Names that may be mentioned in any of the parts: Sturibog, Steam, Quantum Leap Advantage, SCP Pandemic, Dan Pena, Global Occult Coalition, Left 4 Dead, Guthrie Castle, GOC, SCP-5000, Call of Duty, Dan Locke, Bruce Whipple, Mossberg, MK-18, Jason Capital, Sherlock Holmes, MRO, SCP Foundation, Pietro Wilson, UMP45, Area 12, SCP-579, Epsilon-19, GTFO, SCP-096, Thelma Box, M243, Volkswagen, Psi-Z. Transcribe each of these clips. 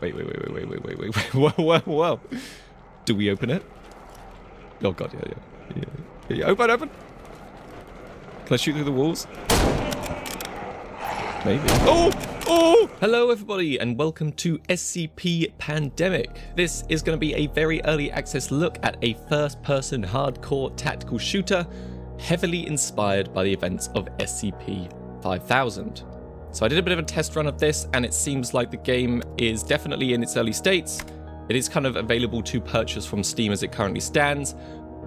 Wait. Whoa. Do we open it? Oh god, yeah. Open. Can I shoot through the walls? Maybe. Oh! Hello everybody and welcome to SCP Pandemic. This is going to be a very early access look at a first-person hardcore tactical shooter heavily inspired by the events of SCP-5000. So I did a bit of a test run of this and it seems like the game is definitely in its early states. It is kind of available to purchase from Steam as it currently stands,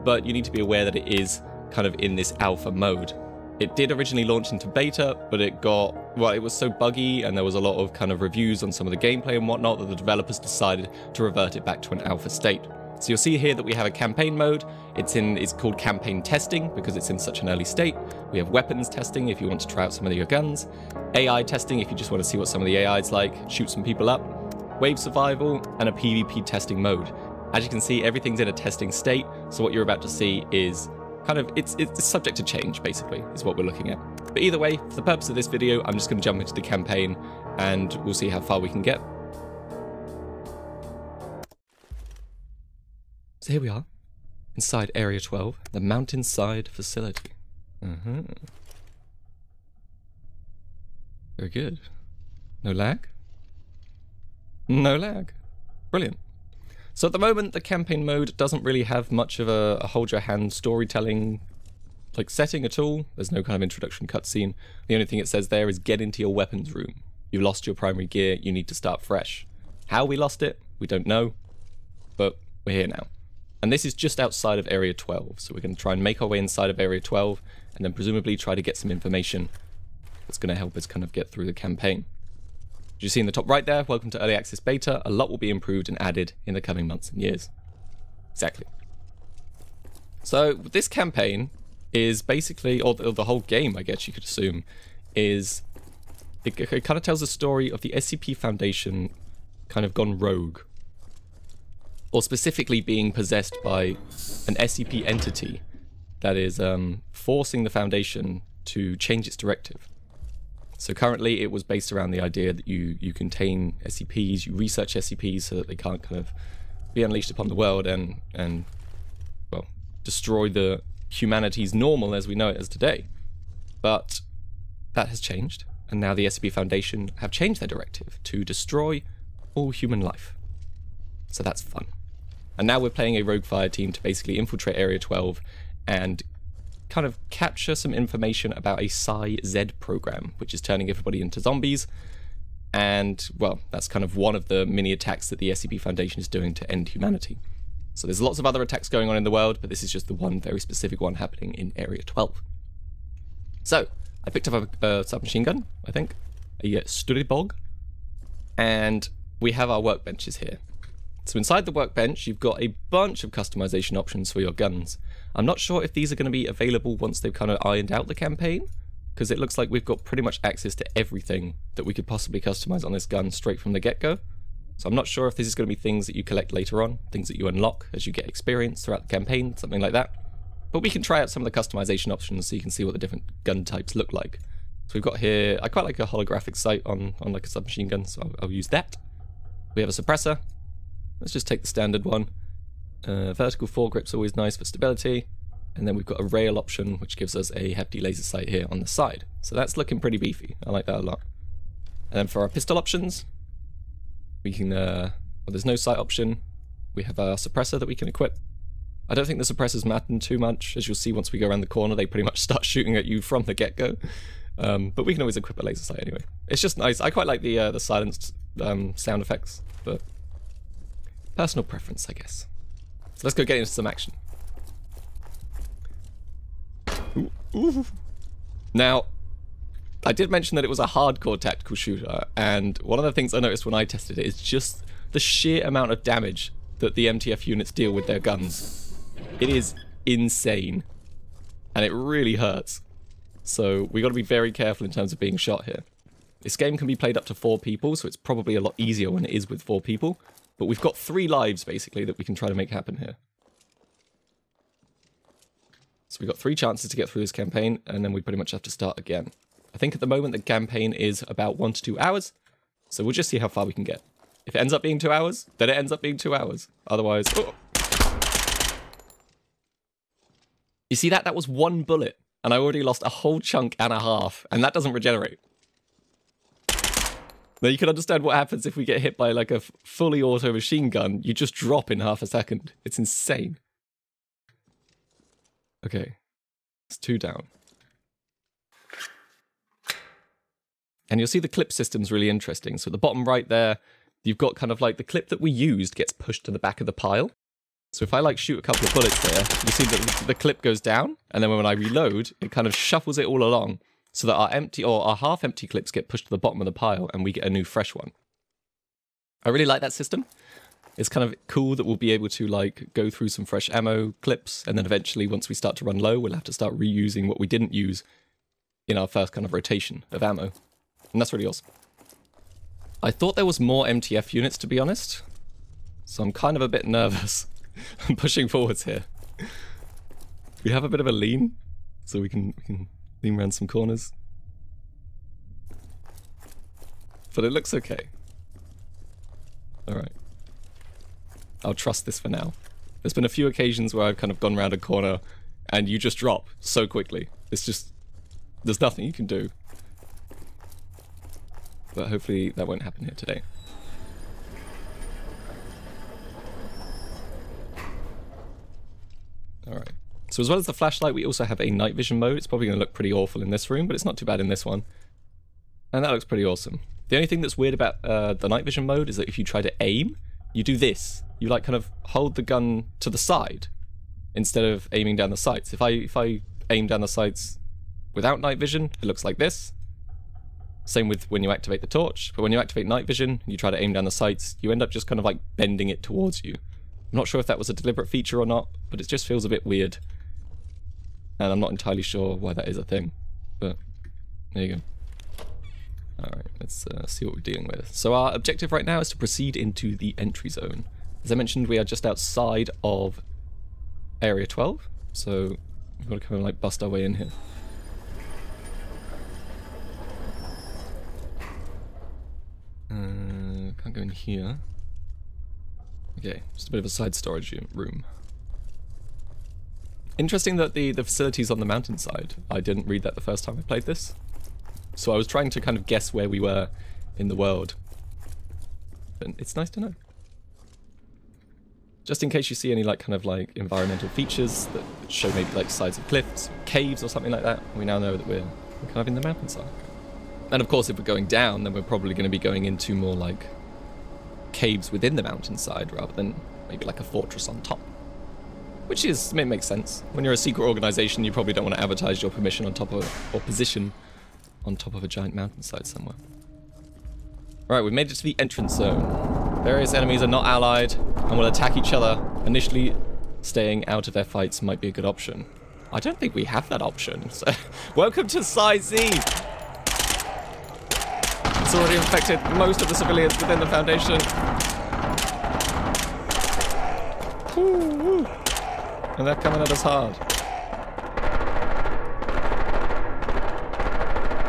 but you need to be aware that it is kind of in this alpha mode. It did originally launch into beta, but it got, well, it was so buggy and there was a lot of kind of reviews on some of the gameplay and whatnot that the developers decided to revert it back to an alpha state. So you'll see here that we have a campaign mode. It's called campaign testing because it's in such an early state. We have weapons testing if you want to try out some of your guns. AI testing if you just want to see what some of the AI is like, shoot some people up. Wave survival and a PvP testing mode. As you can see, everything's in a testing state. So what you're about to see is kind of, it's subject to change basically, is what we're looking at. But either way, for the purpose of this video, I'm just going to jump into the campaign and we'll see how far we can get. So here we are, inside Area 12, the Mountainside Facility. Very good. No lag? No lag. Brilliant. So at the moment, the campaign mode doesn't really have much of a hold-your-hand storytelling like setting at all. There's no kind of introduction cutscene. The only thing it says there is get into your weapons room. You've lost your primary gear, you need to start fresh. How we lost it, we don't know, but we're here now. And this is just outside of Area 12, so we're going to try and make our way inside of Area 12 and then presumably try to get some information that's going to help us kind of get through the campaign. As you see in the top right there, welcome to Early Access Beta. A lot will be improved and added in the coming months and years. Exactly. So this campaign is basically, or the whole game I guess you could assume, is it kind of tells the story of the SCP Foundation kind of gone rogue, or specifically being possessed by an SCP entity that is forcing the Foundation to change its directive. So currently it was based around the idea that you contain SCPs, you research SCPs so that they can't kind of be unleashed upon the world and well, destroy the humanity's normal as we know it as today. But that has changed, and now the SCP Foundation have changed their directive to destroy all human life. So that's fun. And now we're playing a rogue fire team to basically infiltrate Area 12 and kind of capture some information about a Psi-Z program, which is turning everybody into zombies. And, well, that's kind of one of the mini attacks that the SCP Foundation is doing to end humanity. So there's lots of other attacks going on in the world, but this is just the one very specific one happening in Area 12. So, I picked up a submachine gun, I think, a Sturibog, and we have our workbenches here. So inside the workbench, you've got a bunch of customization options for your guns. I'm not sure if these are going to be available once they've kind of ironed out the campaign, because it looks like we've got pretty much access to everything that we could possibly customize on this gun straight from the get-go. So I'm not sure if this is going to be things that you collect later on, things that you unlock as you get experience throughout the campaign, something like that. But we can try out some of the customization options so you can see what the different gun types look like. So we've got here, I quite like a holographic sight on like a submachine gun, so I'll use that. We have a suppressor. Let's just take the standard one. Vertical foregrip's always nice for stability. And then we've got a rail option, which gives us a hefty laser sight here on the side. So that's looking pretty beefy. I like that a lot. And then for our pistol options, we can, well, there's no sight option. We have our suppressor that we can equip. I don't think the suppressors matter too much. As you'll see, once we go around the corner, they pretty much start shooting at you from the get-go. But we can always equip a laser sight anyway. It's just nice. I quite like the silenced sound effects, but personal preference, I guess. So let's go get into some action. Ooh. Now, I did mention that it was a hardcore tactical shooter, and one of the things I noticed when I tested it is just the sheer amount of damage that the MTF units deal with their guns. It is insane, and it really hurts. So we got to be very careful in terms of being shot here. This game can be played up to 4 people, so it's probably a lot easier when it is with 4 people. But we've got 3 lives, basically, that we can try to make happen here. So we've got 3 chances to get through this campaign, and then we pretty much have to start again. I think at the moment the campaign is about 1 to 2 hours, so we'll just see how far we can get. If it ends up being 2 hours, then it ends up being 2 hours. Otherwise... Oh. You see that? That was one bullet, and I already lost a whole chunk and a half, and that doesn't regenerate. Now, you can understand what happens if we get hit by, like, a fully auto machine gun. You just drop in half a second. It's insane. Okay. It's 2 down. And you'll see the clip system's really interesting. So at the bottom right there, you've got kind of, like, the clip that we used gets pushed to the back of the pile. So if I, like, shoot a couple of bullets there, you see that the clip goes down, and then when I reload, it kind of shuffles it all along, so that our empty or our half-empty clips get pushed to the bottom of the pile and we get a new fresh one. I really like that system. It's kind of cool that we'll be able to, like, go through some fresh ammo clips, and then eventually, once we start to run low, we'll have to start reusing what we didn't use in our first kind of rotation of ammo. And that's really awesome. I thought there was more MTF units, to be honest, so I'm kind of a bit nervous. I'm pushing forwards here. We have a bit of a lean, so we can lean around some corners. But it looks okay. Alright. I'll trust this for now. There's been a few occasions where I've kind of gone around a corner and you just drop so quickly. It's just... there's nothing you can do. But hopefully that won't happen here today. Alright, so as well as the flashlight, we also have a night vision mode. It's probably going to look pretty awful in this room, but it's not too bad in this one. And that looks pretty awesome. The only thing that's weird about the night vision mode is that if you try to aim, you do this. You, like, kind of hold the gun to the side instead of aiming down the sights. If I aim down the sights without night vision, it looks like this. Same with when you activate the torch, but when you activate night vision, you try to aim down the sights, you end up just kind of, like, bending it towards you. I'm not sure if that was a deliberate feature or not, but it just feels a bit weird. And I'm not entirely sure why that is a thing, but there you go. Alright, let's see what we're dealing with. So our objective right now is to proceed into the entry zone. As I mentioned, we are just outside of Area 12, so we've got to kind of, like, bust our way in here. Can't go in here. Okay, just a bit of a side storage room. Interesting that the facility's on the mountainside. I didn't read that the first time I played this. So I was trying to kind of guess where we were in the world. But it's nice to know. Just in case you see any, like, kind of, like, environmental features that show maybe, like, sides of cliffs, or caves or something like that, we now know that we're kind of in the mountainside. And of course, if we're going down, then we're probably going to be going into more, like, caves within the mountainside rather than maybe like a fortress on top, which is, it makes sense. When you're a secret organization, you probably don't want to advertise your permission on top of, or position on top of a giant mountainside somewhere. Right, we've made it to the entrance zone. Various enemies are not allied and will attack each other. Initially, staying out of their fights might be a good option. I don't think we have that option. So welcome to Psi-Z! It's already infected most of the civilians within the Foundation. Woo, woo. And they're coming at us hard.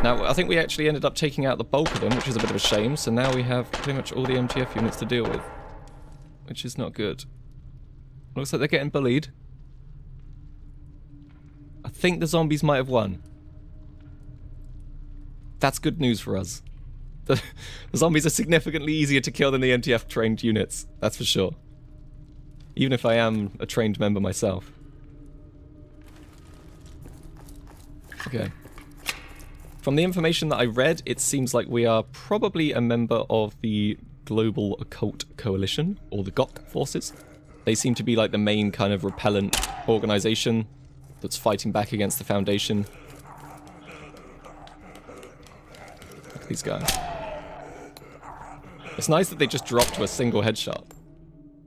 Now, I think we actually ended up taking out the bulk of them, which is a bit of a shame, so now we have pretty much all the MTF units to deal with, which is not good. Looks like they're getting bullied. I think the zombies might have won. That's good news for us. The zombies are significantly easier to kill than the MTF-trained units, that's for sure. Even if I am a trained member myself. Okay. From the information that I read, it seems like we are probably a member of the Global Occult Coalition, or the GOC forces. They seem to be, like, the main kind of repellent organization that's fighting back against the Foundation. Look at these guys. It's nice that they just dropped to a single headshot.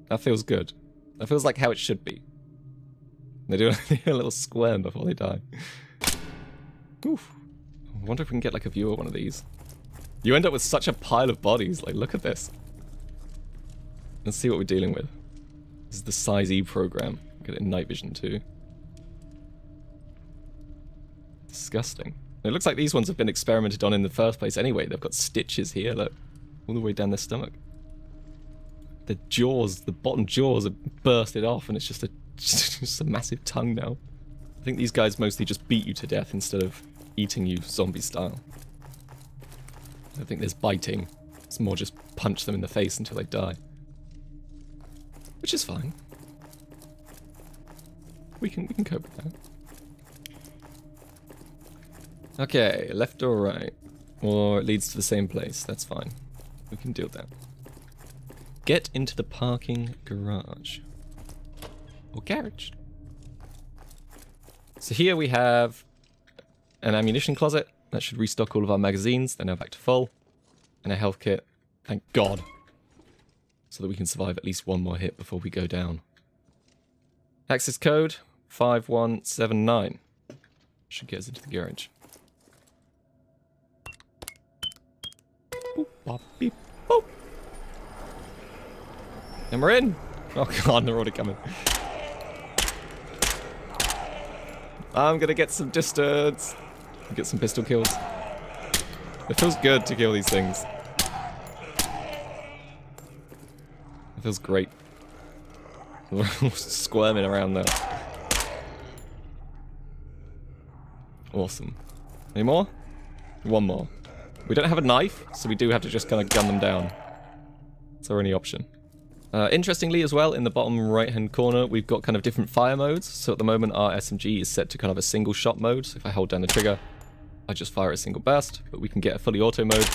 That feels good. That feels like how it should be. They do a little squirm before they die. Oof. I wonder if we can get, like, a view of one of these. You end up with such a pile of bodies. Like, look at this. Let's see what we're dealing with. This is the Psi-Z program. Get it in night vision too. Disgusting. It looks like these ones have been experimented on in the first place anyway. They've got stitches here, look. All the way down their stomach. the jaws, the bottom jaws are bursted off, and it's just a massive tongue now. I think these guys mostly just beat you to death instead of eating you zombie style. I don't think there's biting. It's more just punch them in the face until they die. Which is fine. We can cope with that. Okay, left or right. Or it leads to the same place. That's fine. We can deal with that. Get into the parking garage. Or garage. So here we have an ammunition closet. That should restock all of our magazines. They're now back to full. And a health kit. Thank God. So that we can survive at least one more hit before we go down. Access code 5179. Should get us into the garage. Boop, bop, beep, boop. And we're in. Oh God, they're already coming. I'm gonna get some distance. Get some pistol kills. It feels good to kill these things. It feels great. We're all squirming around there. Awesome. Any more? One more. We don't have a knife, so we do have to just kind of gun them down. It's our only option. Interestingly as well, in the bottom right-hand corner, we've got kind of different fire modes. So at the moment, our SMG is set to kind of a single shot mode. So if I hold down the trigger, I just fire a single burst, but we can get a fully auto mode.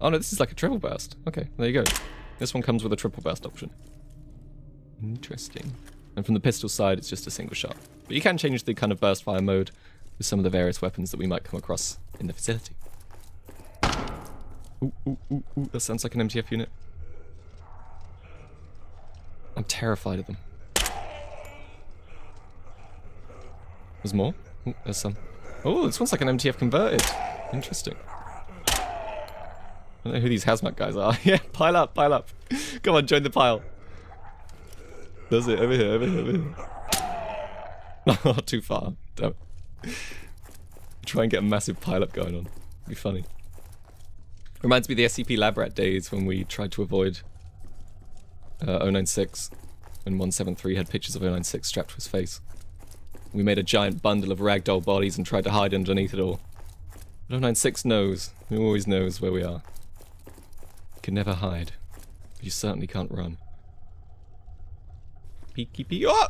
Oh no, this is like a triple burst. Okay, there you go. This one comes with a triple burst option. Interesting. And from the pistol side, it's just a single shot. But you can change the kind of burst fire mode with some of the various weapons that we might come across in the facility. Ooh, ooh, ooh, ooh, that sounds like an MTF unit. I'm terrified of them. There's more? Ooh, there's some. Oh, this one's like an MTF converted. Interesting. I don't know who these hazmat guys are. Yeah, pile up, pile up. Come on, join the pile. Does it, over here, over here, over here. Oh, too far. Damn. Try and get a massive pile up going on. It'd be funny. Reminds me of the SCP Lab Rat days when we tried to avoid 096 when 173 had pictures of 096 strapped to his face. We made a giant bundle of ragdoll bodies and tried to hide underneath it all. But 096 knows. He always knows where we are. You can never hide. But you certainly can't run. Peeky pee. Oh!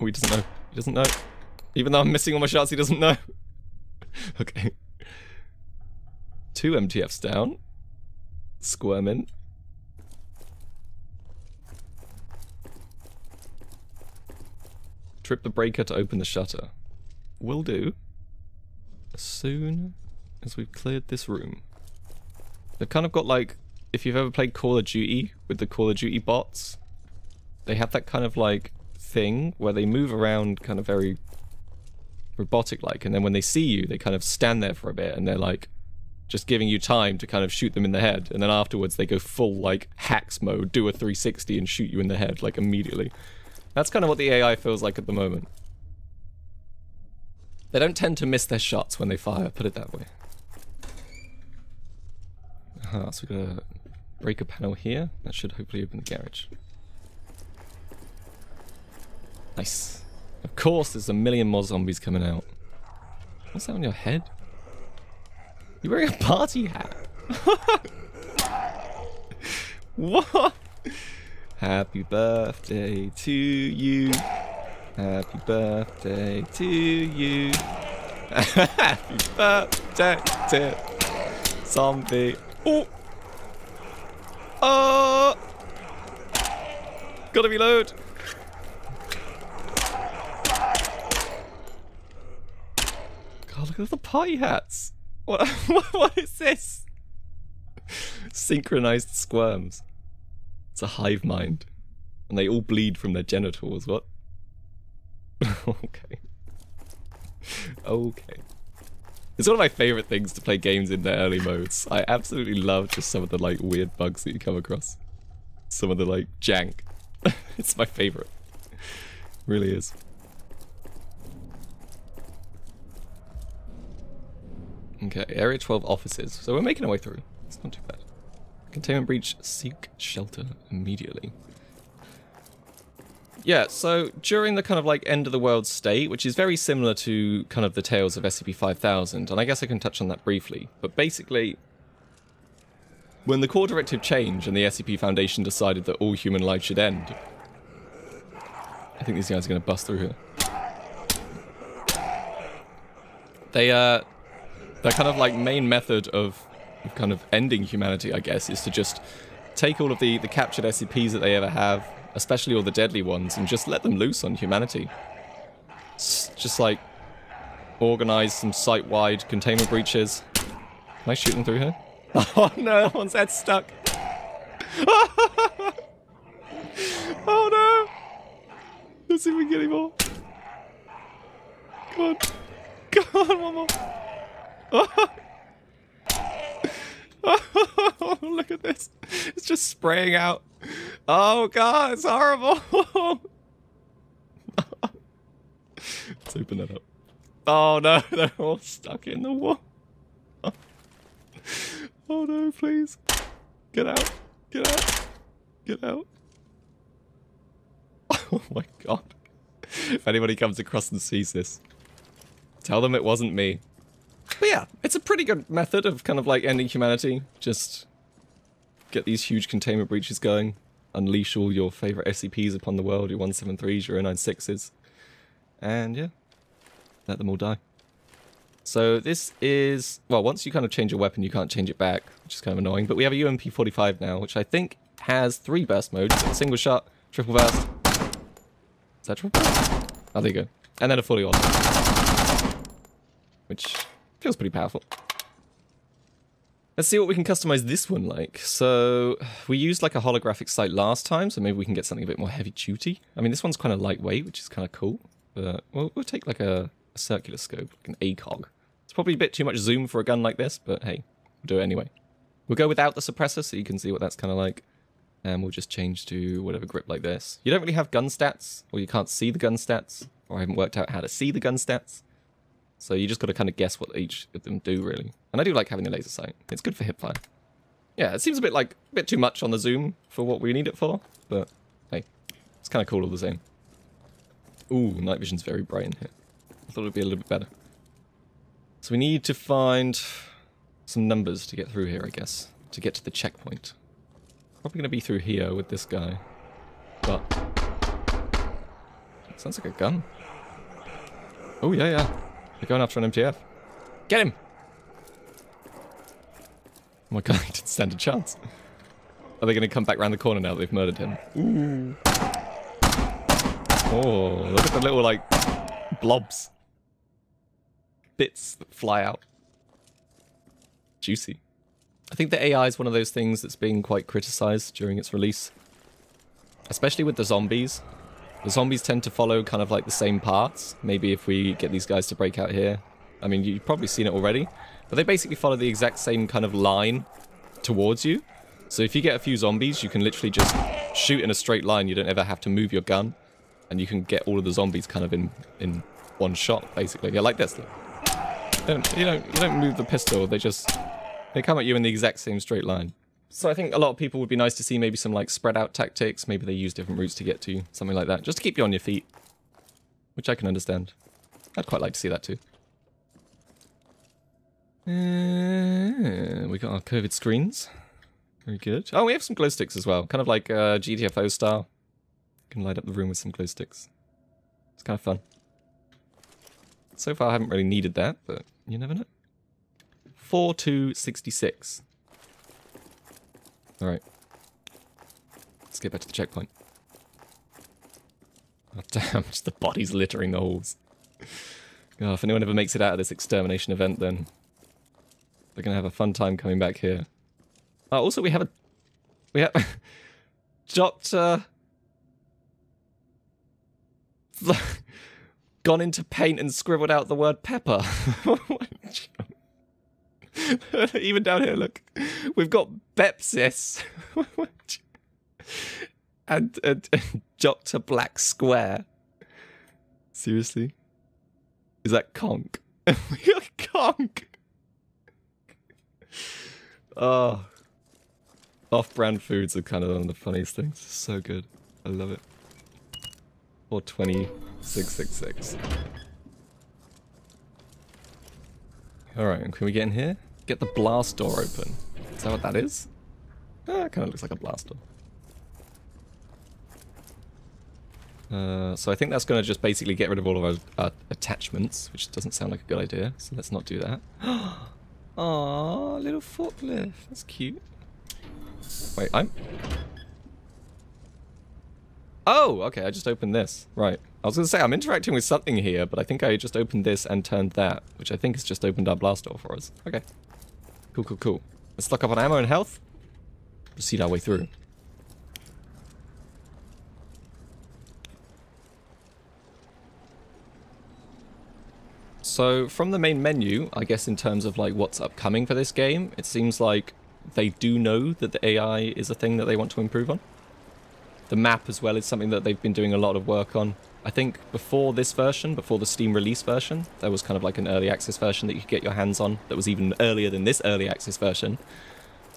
Oh, he doesn't know. He doesn't know. Even though I'm missing all my shots, he doesn't know. Okay. 2 MTFs down. Squirming. Trip the breaker to open the shutter. Will do. As soon as we've cleared this room. They've kind of got like, if you've ever played Call of Duty with the Call of Duty bots, they have that kind of like thing where they move around kind of very robotic-like, and then when they see you, they kind of stand there for a bit, and they're like, just giving you time to kind of shoot them in the head, and then afterwards they go full like hacks mode, do a 360 and shoot you in the head like immediately. That's kind of what the AI feels like at the moment. They don't tend to miss their shots when they fire, put it that way. Aha, so we've got a breaker panel here. That should hopefully open the garage. Nice. Of course there's a million more zombies coming out. What's that on your head? You're wearing a party hat. What? Happy birthday to you. Happy birthday to you. Happy birthday to zombie. Oh! Oh! Gotta reload. God, look at all the party hats. What is this? Synchronized squirms. It's a hive mind. And they all bleed from their genitals, what? Okay. Okay. It's one of my favourite things to play games in their early modes. I absolutely love just some of the like weird bugs that you come across. Some of the like jank. It's my favourite. It really is. Okay, Area 12 offices. So we're making our way through. It's not too bad. Containment breach, seek shelter immediately. Yeah, so during the kind of like end of the world state, which is very similar to kind of the tales of SCP-5000, and I guess I can touch on that briefly, but basically when the core directive changed and the SCP Foundation decided that all human life should end, I think these guys are going to bust through here. Their kind of like main method of kind of ending humanity, I guess, is to just take all of the captured SCPs that they ever have, especially all the deadly ones, and just let them loose on humanity. Just like organize some site-wide containment breaches. Am I shooting through here? Oh no, that one's head stuck. Oh no! Let's see if we can get any more. Come on. Come on, one more. Oh. Oh, look at this. It's just spraying out. Oh god, it's horrible. Let's open that up. Oh no, they're all stuck in the wall. Oh no, please. Get out. Get out. Get out. Oh my god. If anybody comes across and sees this, tell them it wasn't me. But yeah, it's a pretty good method of kind of like ending humanity. Just get these huge containment breaches going. Unleash all your favourite SCPs upon the world, your 173s, your 096s. And yeah, let them all die. So this is... Well, once you kind of change your weapon, you can't change it back, which is kind of annoying. But we have a UMP45 now, which I think has 3 burst modes. Single shot, triple burst. Is that triple burst? Oh, there you go. And then a fully auto, which feels pretty powerful. Let's see what we can customize this one like. So we used like a holographic sight last time, so maybe we can get something a bit more heavy duty. I mean, this one's kind of lightweight, which is kind of cool. But we'll take like a circular scope, like an ACOG. It's probably a bit too much zoom for a gun like this, but hey, we'll do it anyway. We'll go without the suppressor so you can see what that's kind of like. And we'll just change to whatever grip like this. You don't really have gun stats, or you can't see the gun stats, or I haven't worked out how to see the gun stats. So you just got to kind of guess what each of them do, really. And I do like having the laser sight. It's good for hipfire. Yeah, it seems a bit too much on the zoom for what we need it for. But, hey, it's kind of cool all the same. Ooh, night vision's very bright in here. I thought it would be a little bit better. So we need to find some numbers to get through here, I guess. To get to the checkpoint. Probably going to be through here with this guy. But... That sounds like a gun. Oh, yeah, yeah. They're going after an MTF. Get him! Oh my god, he didn't stand a chance. Are they going to come back around the corner now that they've murdered him? Ooh. Oh, look at the little, like, blobs. Bits that fly out. Juicy. I think the AI is one of those things that's being quite criticized during its release. Especially with the zombies. The zombies tend to follow kind of like the same paths. Maybe if we get these guys to break out here. I mean, you've probably seen it already. But they basically follow the exact same kind of line towards you. So if you get a few zombies, you can literally just shoot in a straight line. You don't ever have to move your gun. And you can get all of the zombies kind of in one shot, basically. Yeah, like this. You don't move the pistol. They come at you in the exact same straight line. So I think a lot of people would be nice to see maybe some like spread out tactics. Maybe they use different routes to get to you, something like that. Just to keep you on your feet, which I can understand. I'd quite like to see that too. We got our COVID screens. Very good. Oh, we have some glow sticks as well. Kind of like GTFO style. You can light up the room with some glow sticks. It's kind of fun. So far I haven't really needed that, but you never know. 4266. Alright. Let's get back to the checkpoint. Oh damn, just the bodies littering the halls. Oh, if anyone ever makes it out of this extermination event, then they're gonna have a fun time coming back here. Oh, also we have Doctor gone into paint and scribbled out the word pepper. Even down here, look. We've got Bepsis and Dr. Black Square. Seriously? Is that conk? We got conk! Oh. Off-brand foods are kind of one of the funniest things. So good. I love it. 420-666. Alright, can we get in here? Get the blast door open. Is that what that is? Ah, it kind of looks like a blast door. So I think that's going to just basically get rid of all of our attachments, which doesn't sound like a good idea, so let's not do that. Aww, little forklift. That's cute. Wait, I'm... Oh, okay, I just opened this. Right. I was going to say, I'm interacting with something here, but I think I just opened this and turned that, which I think has just opened our blast door for us. Okay. Cool, cool, cool. Let's lock up on ammo and health. Proceed our way through. So, from the main menu, I guess in terms of like what's upcoming for this game, it seems like they do know that the AI is a thing that they want to improve on. The map as well is something that they've been doing a lot of work on. I think before this version, before the Steam release version, there was kind of like an early access version that you could get your hands on that was even earlier than this early access version.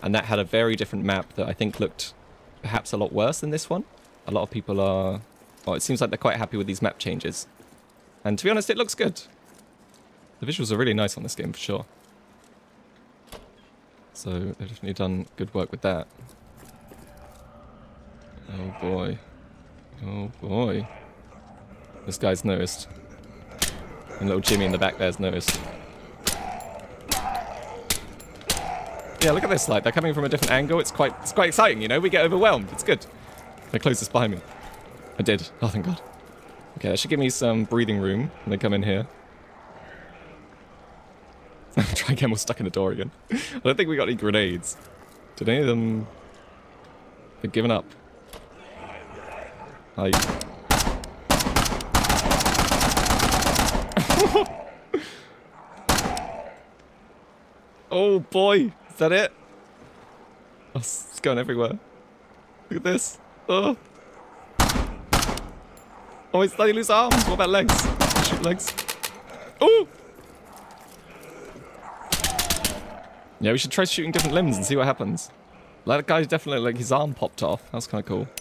And that had a very different map that I think looked perhaps a lot worse than this one. A lot of people are... Well, it seems like they're quite happy with these map changes. And to be honest, it looks good. The visuals are really nice on this game, for sure. So, they've definitely done good work with that. Oh boy. Oh boy. This guy's noticed. And little Jimmy in the back there's noticed. Yeah, look at this, like, they're coming from a different angle. It's quite exciting, you know? We get overwhelmed. It's good. They closed this behind me. I did. Oh, thank God. Okay, that should give me some breathing room when they come in here. I'm trying to get more stuck in the door again. I don't think we got any grenades. Did any of them... They've given up. I... Oh boy! Is that it? Oh, it's going everywhere. Look at this. Oh! Oh, it's bloody loose arms! What about legs? Shoot legs. Oh! Yeah, we should try shooting different limbs and see what happens. Like, that guy's definitely, like, his arm popped off. That was kind of cool.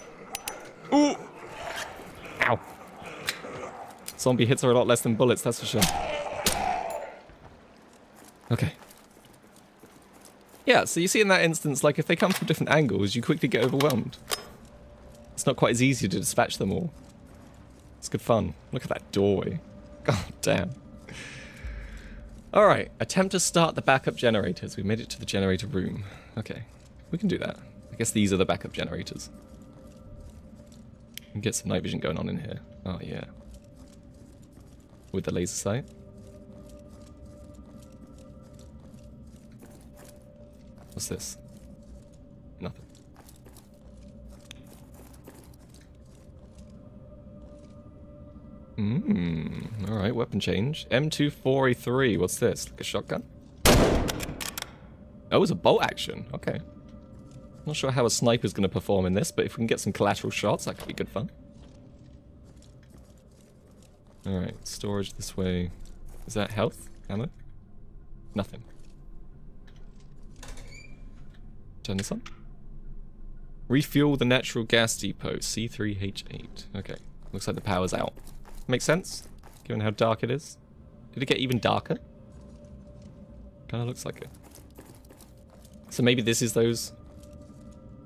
Ooh! Ow. Zombie hits are a lot less than bullets, that's for sure. Okay. Yeah, so you see in that instance, like, if they come from different angles, you quickly get overwhelmed. It's not quite as easy to dispatch them all. It's good fun. Look at that doorway. God damn. Alright, attempt to start the backup generators. We made it to the generator room. Okay, we can do that. I guess these are the backup generators. We can get some night vision going on in here. Oh yeah. With the laser sight. What's this? Nothing. Alright, weapon change. M243, what's this? Like a shotgun? Oh, it's a bolt action, okay. Not sure how a sniper's going to perform in this, but if we can get some collateral shots, that could be good fun. Alright, storage this way. Is that health? Ammo? Nothing. Turn this on. Refuel the natural gas depot, C3H8. Okay, looks like the power's out. Makes sense, given how dark it is. Did it get even darker? Kind of looks like it. So maybe this is those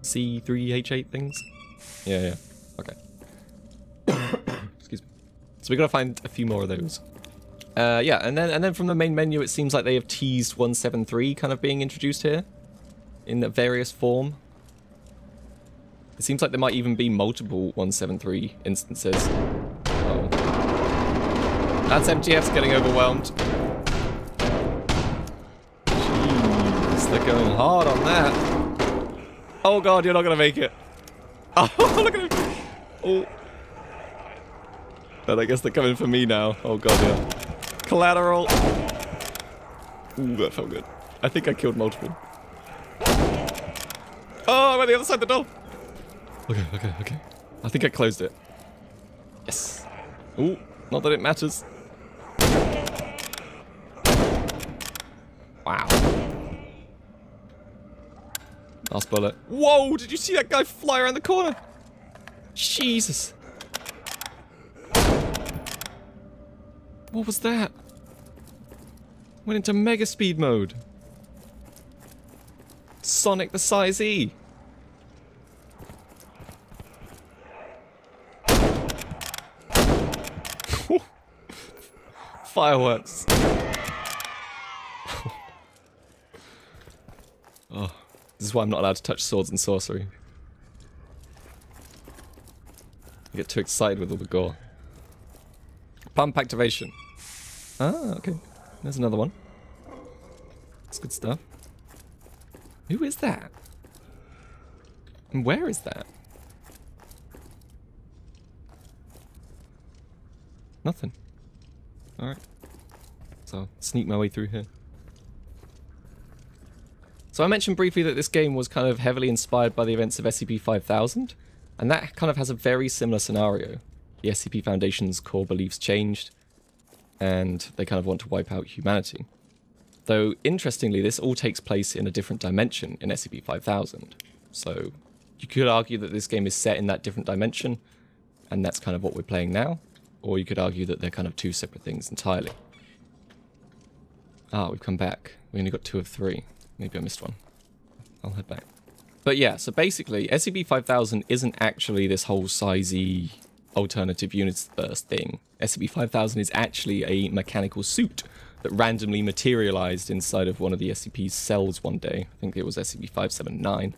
C3H8 things? Yeah, yeah. Okay. Excuse me. So we gotta find a few more of those. Yeah, and then from the main menu, it seems like they have teased 173 kind of being introduced here in a various form. It seems like there might even be multiple 173 instances. That's MTF's getting overwhelmed. Jeez, they're going hard on that. Oh god, you're not gonna make it. Oh, look at him. Oh. But I guess they're coming for me now. Oh god, yeah. Collateral. Ooh, that felt good. I think I killed multiple. Oh, I'm on the other side of the door. Okay, okay, okay. I think I closed it. Yes. Ooh, not that it matters. Wow. Last bullet. Whoa, did you see that guy fly around the corner? Jesus. What was that? Went into mega speed mode. Sonic the Psi-Z. Fireworks. Oh, this is why I'm not allowed to touch swords and sorcery. I get too excited with all the gore. Pump activation. Ah, okay. There's another one. That's good stuff. Who is that? And where is that? Nothing. Alright. So I'll sneak my way through here. So I mentioned briefly that this game was kind of heavily inspired by the events of SCP-5000, and that kind of has a very similar scenario. The SCP Foundation's core beliefs changed, and they kind of want to wipe out humanity. Though, interestingly, this all takes place in a different dimension in SCP-5000. So, you could argue that this game is set in that different dimension, and that's kind of what we're playing now. Or you could argue that they're kind of two separate things entirely. Ah, we've come back. We only got two of three. Maybe I missed one. I'll head back. But yeah, so basically, SCP-5000 isn't actually this whole Psi-Z alternative universe thing. SCP-5000 is actually a mechanical suit that randomly materialized inside of one of the SCP's cells one day. I think it was SCP-579.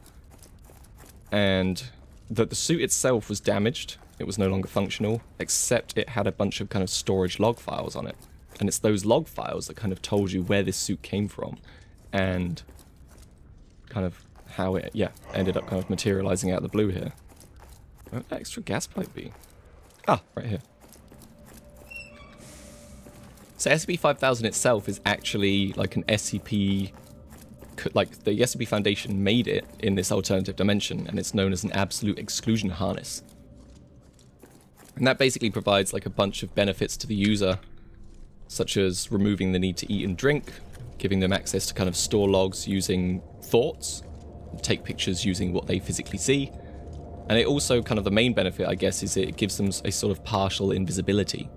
And that the suit itself was damaged. It was no longer functional, except it had a bunch of kind of storage log files on it. And it's those log files that kind of told you where this suit came from and kind of how it, yeah, ended up kind of materializing out of the blue here. Where would that extra gas pipe be? Ah, right here. So SCP-5000 itself is actually like an SCP, like the SCP Foundation made it in this alternative dimension, and it's known as an absolute exclusion harness. And that basically provides like a bunch of benefits to the user, such as removing the need to eat and drink, giving them access to kind of store logs using thoughts, take pictures using what they physically see. And it also, kind of the main benefit, I guess, is it gives them a sort of partial invisibility.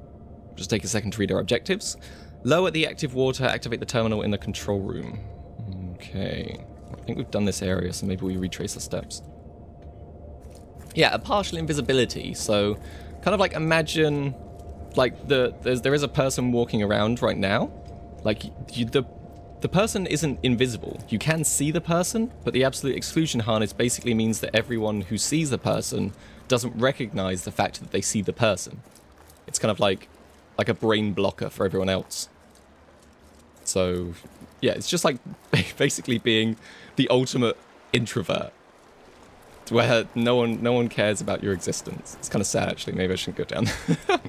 Just take a second to read our objectives. Lower the active water, activate the terminal in the control room. Okay. I think we've done this area, so maybe we retrace our steps. Yeah, a partial invisibility. So, kind of like imagine, like, there is a person walking around right now. Like, the person isn't invisible. You can see the person, but the absolute exclusion harness basically means that everyone who sees the person doesn't recognize the fact that they see the person. It's kind of like a brain blocker for everyone else. So, yeah, it's just like basically being the ultimate introvert, where no one cares about your existence. It's kind of sad, actually. Maybe I shouldn't go down there.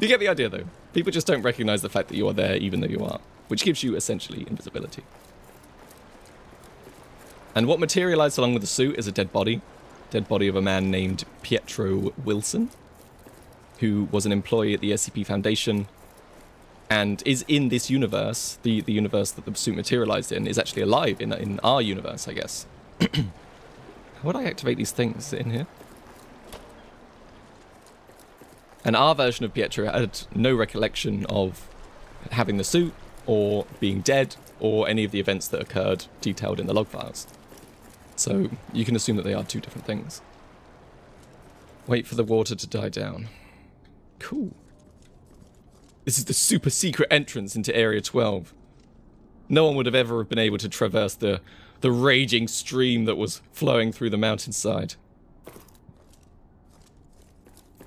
You get the idea, though. People just don't recognize the fact that you are there, even though you are. Which gives you, essentially, invisibility. And what materialized along with the suit is a dead body. Dead body of a man named Pietro Wilson, who was an employee at the SCP Foundation and is in this universe. The universe that the suit materialized in is actually alive in our universe, I guess. How would I activate these things in here? And our version of Pietro had no recollection of having the suit, or being dead, or any of the events that occurred detailed in the log files. So you can assume that they are two different things. Wait for the water to die down. Cool. This is the super secret entrance into Area 12. No one would have ever been able to traverse the raging stream that was flowing through the mountainside.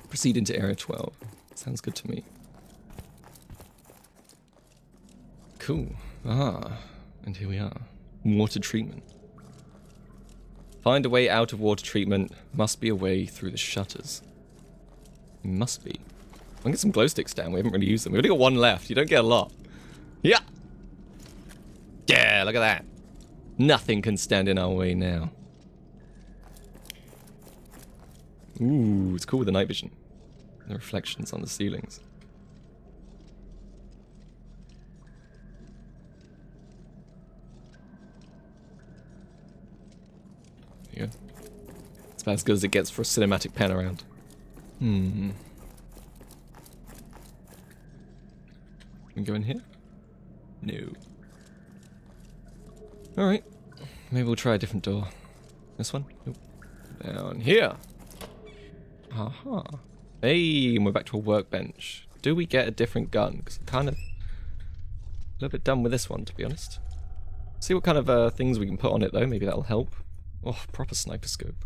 Proceed into Area 12. Sounds good to me. Cool. Ah, and here we are. Water treatment. Find a way out of water treatment. Must be a way through the shutters. Must be. I'm gonna get some glow sticks down. We haven't really used them. We've only got one left. You don't get a lot. Yeah! Yeah, look at that. Nothing can stand in our way now. Ooh, it's cool with the night vision. The reflections on the ceilings. go. It's about as good as it gets for a cinematic pan around. Hmm. Can we go in here? No. Alright. Maybe we'll try a different door. This one? Nope. Down here. Aha. Hey, and we're back to a workbench. Do we get a different gun? Because I'm kind of a little bit done with this one, to be honest. See what kind of things we can put on it, though. Maybe that'll help. Oh, proper sniper scope.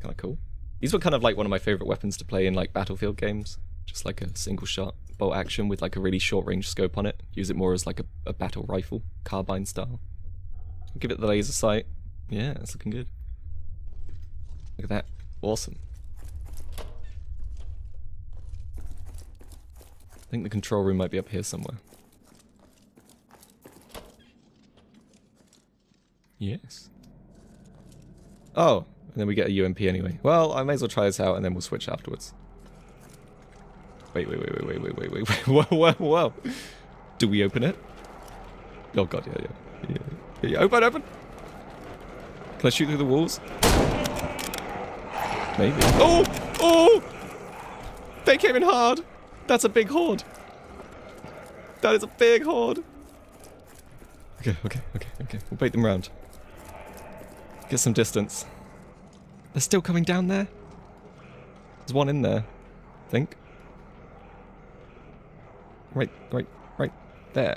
Kind of cool. These were kind of like one of my favourite weapons to play in, like, Battlefield games. Just like a single shot bolt action with like a really short range scope on it. Use it more as like a battle rifle, carbine style. Give it the laser sight. Yeah, it's looking good. Look at that. Awesome. I think the control room might be up here somewhere. Yes. Oh, and then we get a UMP anyway. Well, I may as well try this out and then we'll switch afterwards. Wait. Whoa. Do we open it? Oh god, yeah. Open! Can I shoot through the walls? Maybe. Oh! Oh! They came in hard! That's a big horde! That is a big horde! Okay. We'll bait them round. Get some distance. They're still coming down there? There's one in there, I think. Right there.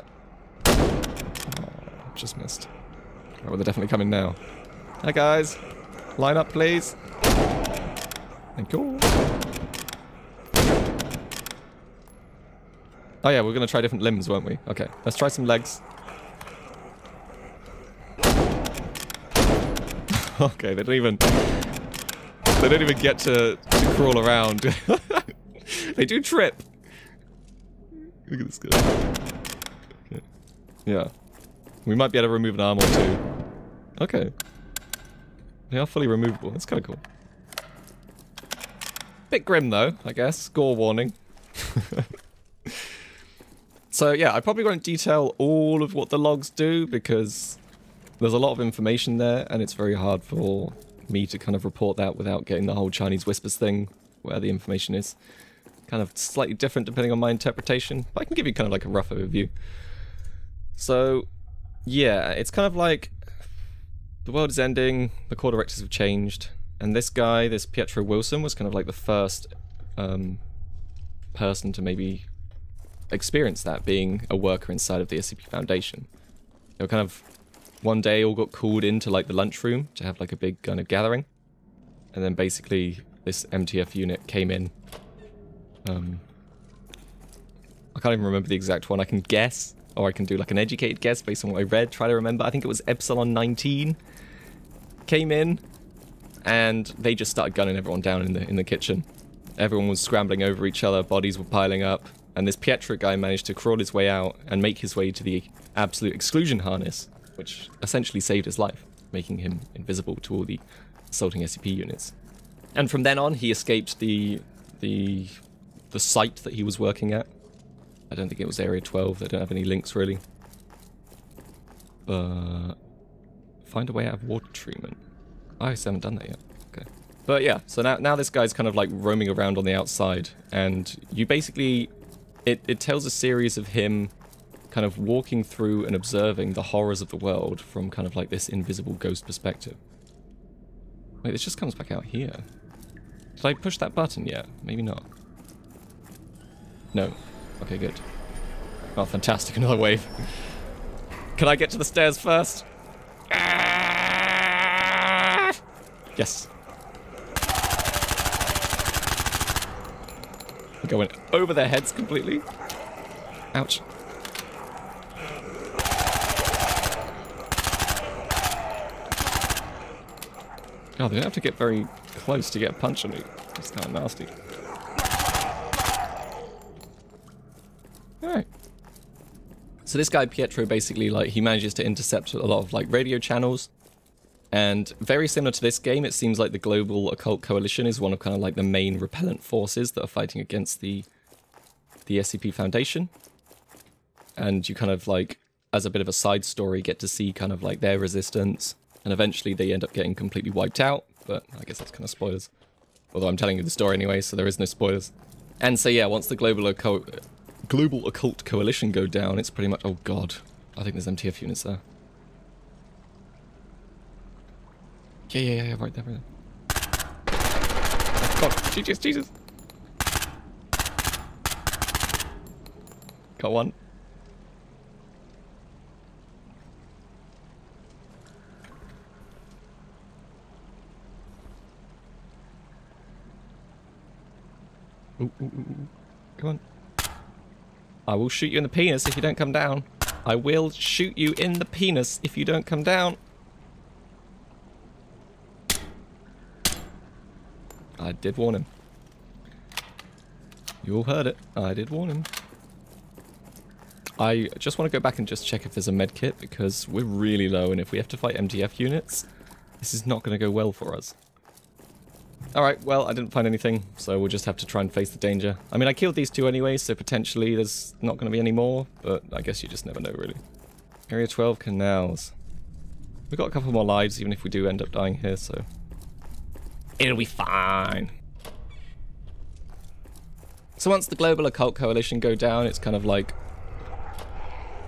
Oh, just missed. Oh, well, they're definitely coming now. Hi guys, line up please. Thank you. Oh yeah, we're gonna try different limbs, weren't we? Okay, let's try some legs. Okay, they don't even get to crawl around. They do trip. Look at this guy. Okay. Yeah. We might be able to remove an arm or two. Okay. They are fully removable. That's kind of cool. Bit grim though, I guess. Score warning. So yeah, I probably won't detail all of what the logs do because there's a lot of information there and it's very hard for me to kind of report that without getting the whole Chinese whispers thing where the information is. Kind of slightly different depending on my interpretation, but I can give you kind of like a rough overview. So, yeah, it's kind of like the world is ending, the core directives have changed, and this guy, this Pietro Wilson, was kind of like the first person to maybe experience that, being a worker inside of the SCP Foundation. They were kind of one day all got called into like the lunchroom to have like a big kind of gathering, and then basically this MTF unit came in. I can't even remember the exact one. I can guess, or I can do like an educated guess based on what I read, try to remember. I think it was Epsilon-19 came in and they just started gunning everyone down in the kitchen. Everyone was scrambling over each other, bodies were piling up, and this Pietro guy managed to crawl his way out and make his way to the absolute exclusion harness, which essentially saved his life, making him invisible to all the assaulting SCP units. And from then on, he escaped the site that he was working at. I don't think it was Area 12. They don't have any links, really. But find a way out of water treatment. I just haven't done that yet. Okay. But yeah, so now this guy's kind of like roaming around on the outside, and you basically... It tells a series of him kind of walking through and observing the horrors of the world from kind of like this invisible ghost perspective. Wait, this just comes back out here. Did I push that button yet? Maybe not. No. Okay, good. Oh, fantastic. Another wave. Can I get to the stairs first? Yes. I think I went over their heads completely. Ouch. Oh, they don't have to get very close to get a punch on me. That's kind of nasty. Alright. So this guy Pietro basically, like, he manages to intercept a lot of like radio channels, and very similar to this game, it seems like the Global Occult Coalition is one of kind of like the main repellent forces that are fighting against the SCP Foundation. And you kind of like, as a bit of a side story, get to see kind of like their resistance and eventually they end up getting completely wiped out, but I guess that's kind of spoilers. Although I'm telling you the story anyway, so there is no spoilers. And so yeah, once the Global Occult Coalition go down, it's pretty much... Oh god, I think there's MTF units there. Yeah, right there, right there. Oh god, Jesus! Got one. Ooh. Come on. I will shoot you in the penis if you don't come down. I will shoot you in the penis if you don't come down. I did warn him. You all heard it. I did warn him. I just want to go back and just check if there's a med kit, because we're really low, and if we have to fight MTF units, this is not going to go well for us. Alright, well, I didn't find anything, so we'll just have to try and face the danger. I mean, I killed these two anyway, so potentially there's not going to be any more, but I guess you just never know, really. Area 12, canals. We've got a couple more lives, even if we do end up dying here, so... it'll be fine. So once the Global Occult Coalition go down, it's kind of like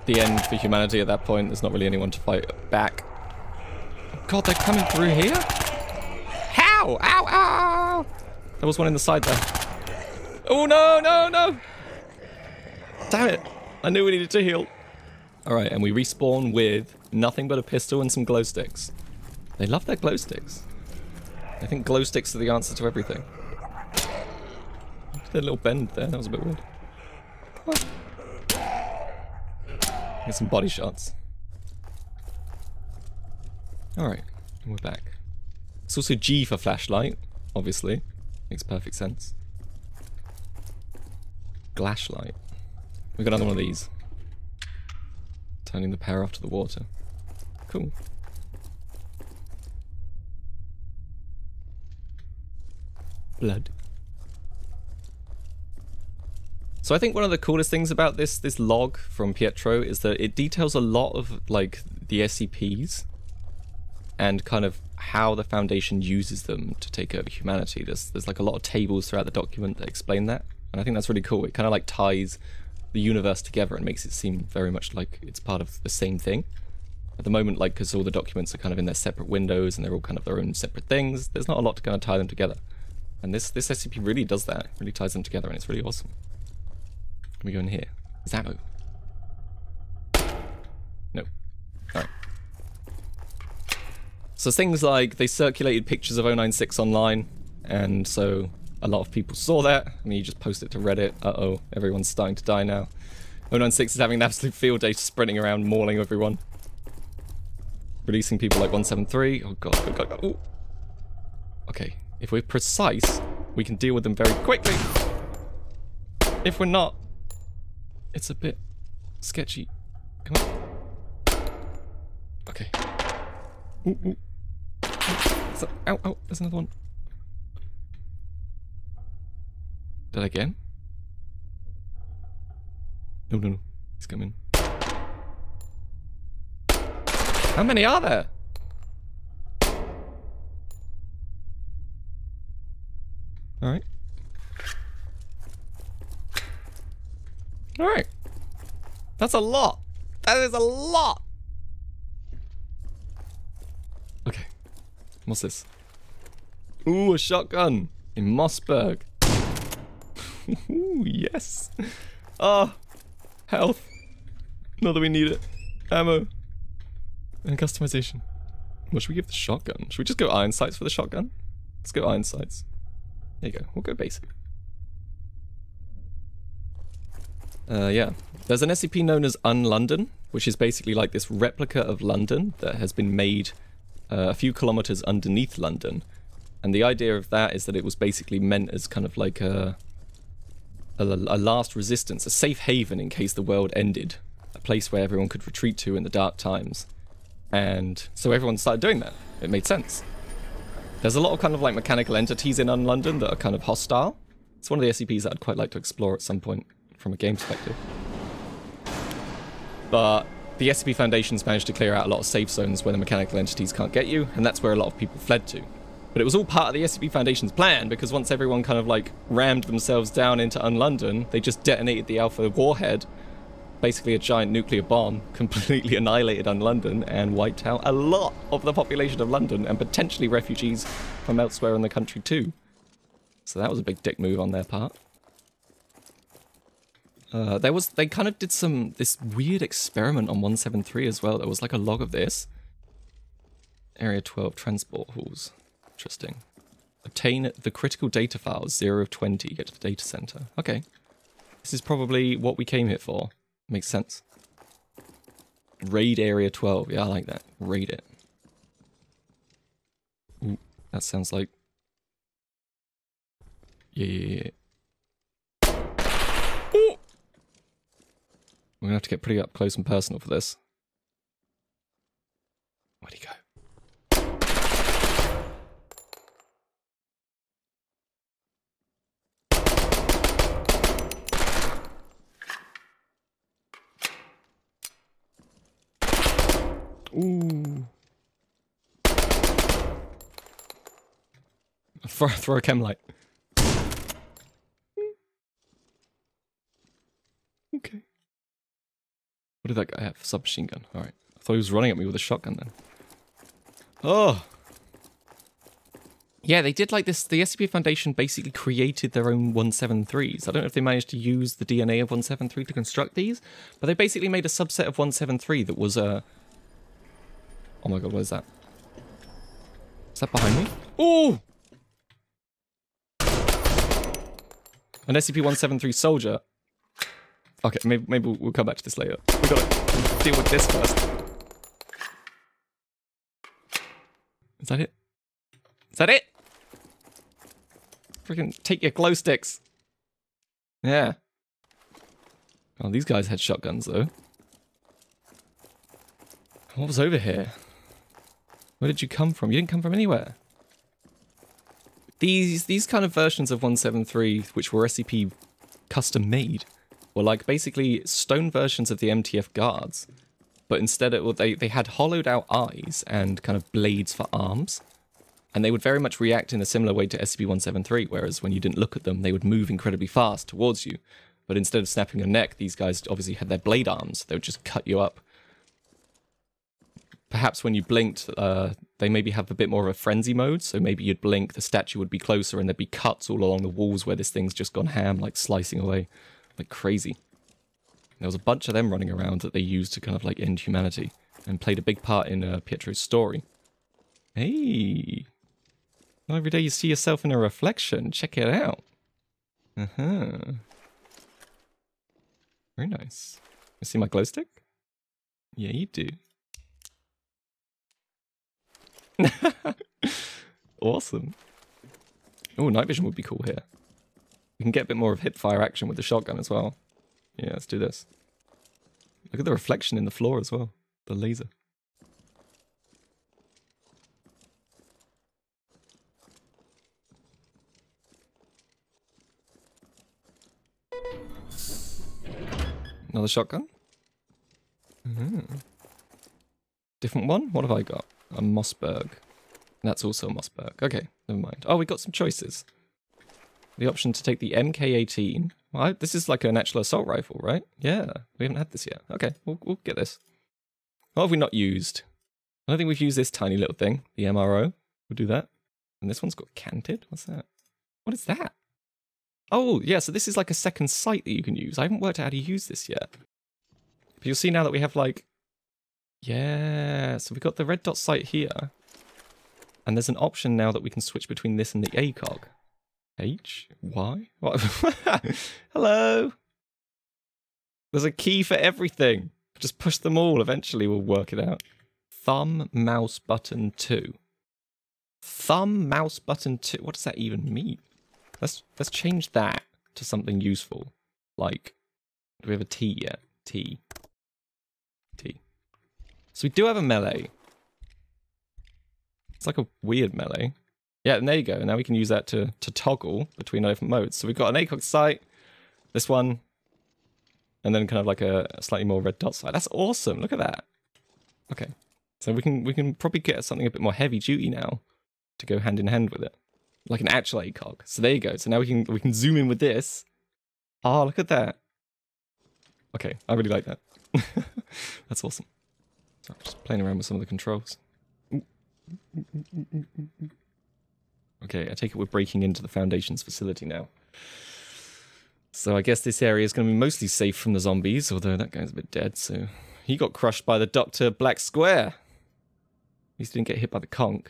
the end for humanity at that point. There's not really anyone to fight back. God, they're coming through here? Ow! Ow! Ow! There was one in the side there. Oh no! No! No! Damn it! I knew we needed to heal. All right, and we respawn with nothing but a pistol and some glow sticks. They love their glow sticks. I think glow sticks are the answer to everything. Did a little bend there. That was a bit weird. Come on. Get some body shots. All right, and we're back. It's also G for flashlight, obviously. Makes perfect sense. Glashlight. We've got another one of these. Turning the power off to the water. Cool. Blood. So I think one of the coolest things about this log from Pietro is that it details a lot of, like, the SCPs and kind of how the Foundation uses them to take over humanity. There's like a lot of tables throughout the document that explain that, and I think that's really cool. It kind of like ties the universe together and makes it seem very much like it's part of the same thing. At the moment, like, because all the documents are kind of in their separate windows and they're all kind of their own separate things, there's not a lot to kind of tie them together. And this SCP really does that. It really ties them together, and it's really awesome. Can we go in here? Is that ammo? No. Alright. So things like, they circulated pictures of 096 online, and so a lot of people saw that. I mean, you just post it to Reddit, uh-oh, everyone's starting to die now. 096 is having an absolute field day, sprinting around, mauling everyone. Releasing people like 173. Oh god, god. Ooh. Okay. If we're precise, we can deal with them very quickly. If we're not, it's a bit sketchy. Come on. Okay. Ooh. Ow, ow, there's another one. Did I get him? No. He's coming. How many are there? Alright. Alright. That's a lot. That is a lot. Okay. What's this? Ooh, a shotgun. In Mossberg. Ooh, yes. Ah. Oh, health. Not that we need it. Ammo. And customization. What should we give the shotgun? Should we just go iron sights for the shotgun? Let's go iron sights. There you go. We'll go basic. Yeah. There's an SCP known as UnLondon, which is basically like this replica of London that has been made a few kilometers underneath London. And the idea of that is that it was basically meant as kind of like a last resistance, a safe haven in case the world ended. A place where everyone could retreat to in the dark times. And so everyone started doing that. It made sense. There's a lot of kind of like mechanical entities in UnLondon that are kind of hostile. It's one of the SCPs that I'd quite like to explore at some point from a game perspective. But The SCP Foundation's managed to clear out a lot of safe zones where the mechanical entities can't get you, and that's where a lot of people fled to. But it was all part of the SCP Foundation's plan, because once everyone kind of like rammed themselves down into UnLondon, they just detonated the Alpha Warhead, basically a giant nuclear bomb, completely annihilated UnLondon and wiped out a lot of the population of London and potentially refugees from elsewhere in the country too. So that was a big dick move on their part. They kind of did this weird experiment on 173 as well. There was like a log of this. Area 12 transport halls. Interesting. Obtain the critical data file 0 of 20. Get to the data center. Okay. This is probably what we came here for. Makes sense. Raid area 12. Yeah, I like that. Raid it. Ooh, that sounds like... Yeah. Ooh. We're gonna have to get pretty up close and personal for this. Where'd he go? Ooh. Throw a chem light. Okay. What did that guy have? Submachine gun. Alright. I thought he was running at me with a shotgun then. Oh! Yeah, they did like this. The SCP Foundation basically created their own 173s. I don't know if they managed to use the DNA of 173 to construct these, but they basically made a subset of 173 that was a... Oh my god, what is that? Is that behind me? Ooh! An SCP-173 soldier. Okay, maybe we'll come back to this later. We've got to deal with this first. Is that it? Is that it? Freaking take your glow sticks. Yeah. Oh, these guys had shotguns, though. What was over here? Where did you come from? You didn't come from anywhere. These kind of versions of 173, which were SCP custom-made, were like basically stone versions of the MTF guards, but instead they had hollowed out eyes and kind of blades for arms, and they would very much react in a similar way to SCP-173, whereas when you didn't look at them, they would move incredibly fast towards you. But instead of snapping your neck, these guys obviously had their blade arms. They would just cut you up. Perhaps when you blinked, they maybe have a bit more of a frenzy mode, so maybe you'd blink, the statue would be closer, and there'd be cuts all along the walls where this thing's just gone ham, like slicing away. Like crazy. There was a bunch of them running around that they used to kind of like end humanity, and played a big part in Pietro's story. Hey! Not every day you see yourself in a reflection. Check it out. Very nice. You see my glow stick? Yeah, you do. Awesome. Oh, night vision would be cool here. We can get a bit more of hip-fire action with the shotgun as well. Yeah, let's do this. Look at the reflection in the floor as well. The laser. Another shotgun? Different one? What have I got? A Mossberg. That's also a Mossberg. Okay, never mind. Oh, we got some choices. The option to take the MK-18. Well, this is like an actual assault rifle, right? Yeah, we haven't had this yet. Okay, we'll get this. What have we not used? I don't think we've used this tiny little thing, the MRO. We'll do that. And this one's got canted. What's that? What is that? Oh, yeah, so this is like a second sight that you can use. I haven't worked out how to use this yet. But you'll see now that we have like... Yeah, so we've got the red dot sight here. And there's an option now that we can switch between this and the ACOG. H? Y? What? Hello! There's a key for everything. Just push them all. Eventually we'll work it out. Thumb, mouse, button, 2. Thumb, mouse, button, 2. What does that even mean? Let's change that to something useful. Like, do we have a T yet? T. T. So we do have a melee. It's like a weird melee. Yeah, and there you go. Now we can use that to toggle between different modes. So we've got an ACOG sight. This one and then kind of like a slightly more red dot side. That's awesome. Look at that. Okay, so we can probably get something a bit more heavy duty now to go hand in hand with it, like an actual ACOG. So there you go. So now we can zoom in with this. Oh, look at that. Okay, I really like that. That's awesome. So I'm just playing around with some of the controls. Okay, I take it we're breaking into the Foundation's facility now. So I guess this area is going to be mostly safe from the zombies, although that guy's a bit dead, so... He got crushed by the Dr. Black Square! At least he didn't get hit by the conch.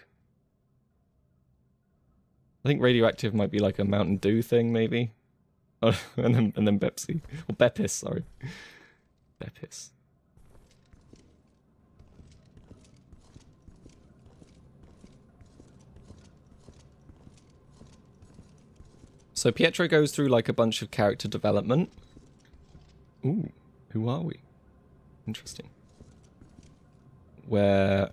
I think radioactive might be like a Mountain Dew thing, maybe? Oh, and then Pepsi. Or Bepis, sorry. Bepis. So Pietro goes through like a bunch of character development. Ooh, who are we? Interesting. Where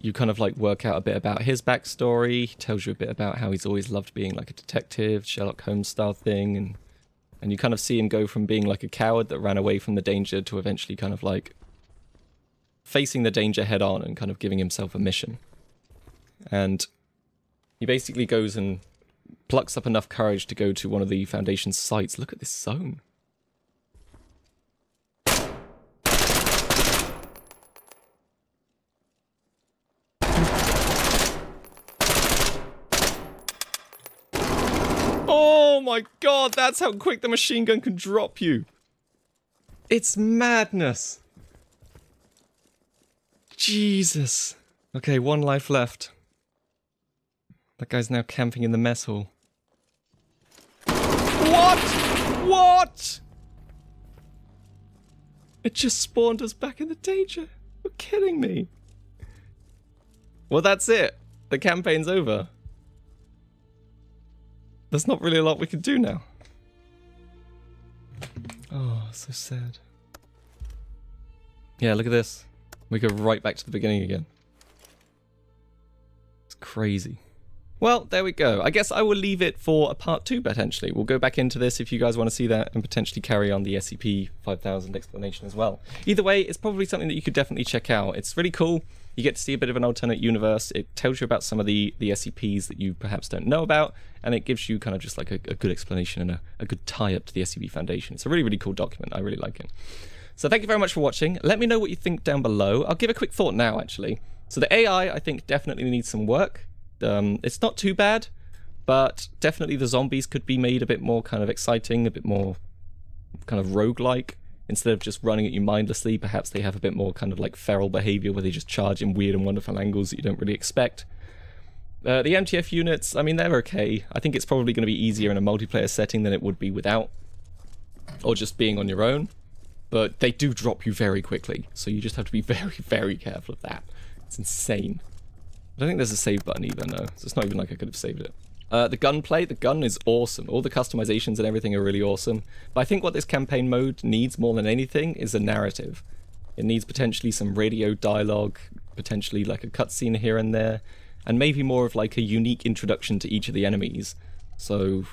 you kind of like work out a bit about his backstory. He tells you a bit about how he's always loved being like a detective, Sherlock Holmes style thing, and you kind of see him go from being like a coward that ran away from the danger to eventually kind of like facing the danger head on and kind of giving himself a mission. And he basically goes and plucks up enough courage to go to one of the Foundation's sites. Look at this zone. Oh my god, that's how quick the machine gun can drop you. It's madness. Jesus. Okay, one life left. That guy's now camping in the mess hall. What? What? It just spawned us back in the danger. You're kidding me. Well, that's it. The campaign's over. There's not really a lot we can do now. Oh, so sad. Yeah, look at this. We go right back to the beginning again. It's crazy. Well, there we go. I guess I will leave it for a part two, potentially. We'll go back into this if you guys want to see that and potentially carry on the SCP-5000 explanation as well. Either way, it's probably something that you could definitely check out. It's really cool. You get to see a bit of an alternate universe. It tells you about some of the SCPs that you perhaps don't know about, and it gives you kind of just like a good explanation and a good tie-up to the SCP Foundation. It's a really, really cool document. I really like it. So thank you very much for watching. Let me know what you think down below. I'll give a quick thought now, actually. So the AI, I think, definitely needs some work. It's not too bad, but definitely the zombies could be made a bit more kind of exciting, a bit more kind of roguelike. Instead of just running at you mindlessly, perhaps they have a bit more kind of like feral behavior where they just charge in weird and wonderful angles that you don't really expect. The MTF units, I mean, they're okay. I think it's probably going to be easier in a multiplayer setting than it would be without, or just being on your own. But they do drop you very quickly, so you just have to be very, very careful of that. It's insane. I don't think there's a save button either, no. So it's not even like I could have saved it. The gunplay, the gun is awesome. All the customizations and everything are really awesome. But I think what this campaign mode needs more than anything is a narrative. It needs potentially some radio dialogue, potentially like a cutscene here and there, and maybe more of like a unique introduction to each of the enemies. So,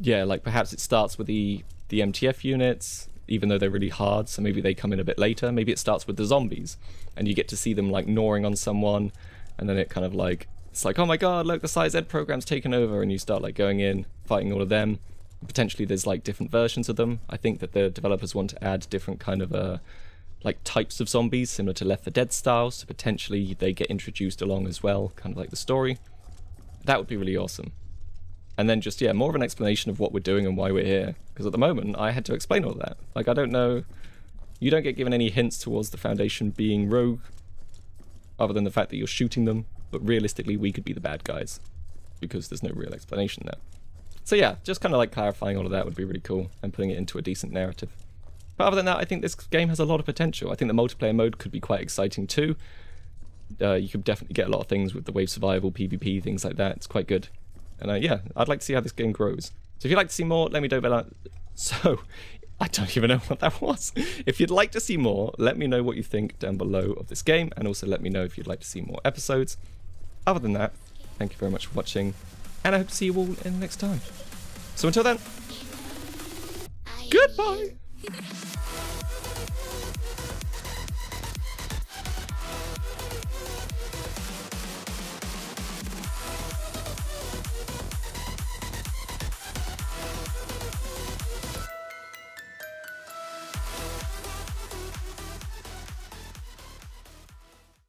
yeah, like perhaps it starts with the MTF units, even though they're really hard, so maybe they come in a bit later. Maybe it starts with the zombies, and you get to see them like gnawing on someone, and then it kind of like, it's like, oh my god, look, the Psi-Z program's taken over, and you start like going in, fighting all of them. Potentially there's like different versions of them. I think that the developers want to add different kind of like types of zombies, similar to Left 4 Dead style, so potentially they get introduced along as well, kind of like the story. That would be really awesome. And then just, yeah, more of an explanation of what we're doing and why we're here. Because at the moment, I had to explain all that. Like, I don't know, you don't get given any hints towards the Foundation being rogue, other than the fact that you're shooting them, but realistically we could be the bad guys because there's no real explanation there. So yeah, just kind of like clarifying all of that would be really cool and putting it into a decent narrative. But other than that, I think this game has a lot of potential. I think the multiplayer mode could be quite exciting too. You could definitely get a lot of things with the wave survival, PvP, things like that. It's quite good. And yeah, I'd like to see how this game grows. So if you'd like to see more, let me know below. So... I don't even know what that was. If you'd like to see more, let me know what you think down below of this game, and also let me know if you'd like to see more episodes. Other than that, thank you very much for watching, and I hope to see you all in the next time. So until then, goodbye!